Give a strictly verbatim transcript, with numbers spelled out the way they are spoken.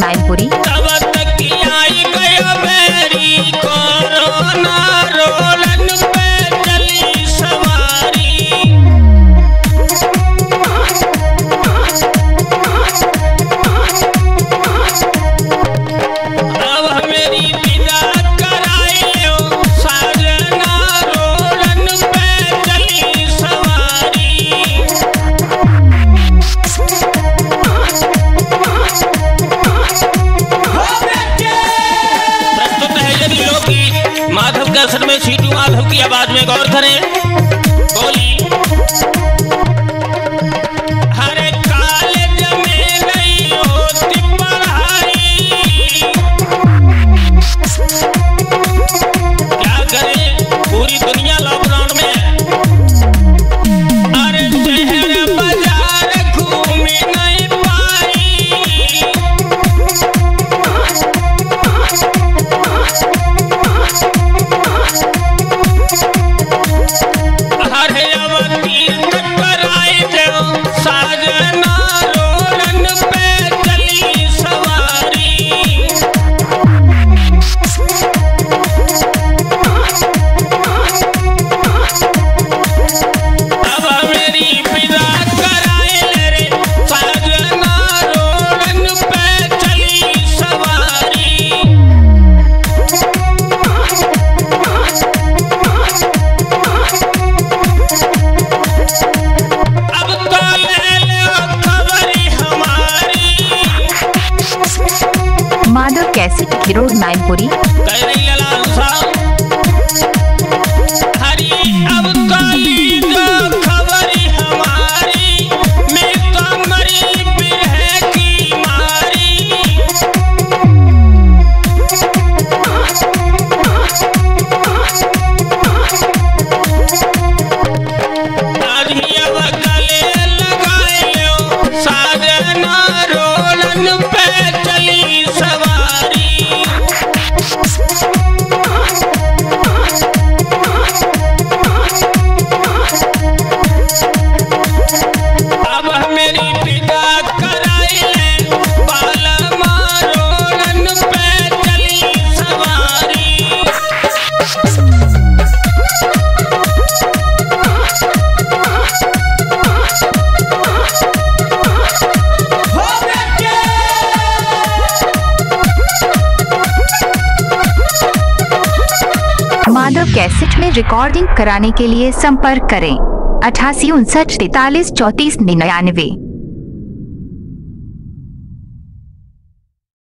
मैनपुरी। आवाज में गौर करें, बोली हरे कालेज में गई होती पढ़ाई, क्या करें पूरी दुनिया लॉकडाउन में है। अरे शहर बाजार घूम नहीं पाई, अरे अवती पर आए देव साजना रोलन पे चली सवारी, अब मेरी विदा कराए रे साजना रोलन पे चली सवारी। माधव कैसे खिरोड मैनपुरी। माधव कैसेट में रिकॉर्डिंग कराने के लिए संपर्क करें अठासी उनसठ तैतालीस चौंतीस निन्यानवे।